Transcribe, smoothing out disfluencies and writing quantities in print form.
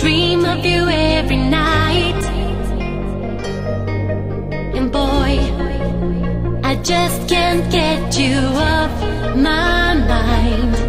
dream of you every night. And boy, I just can't get you off my mind.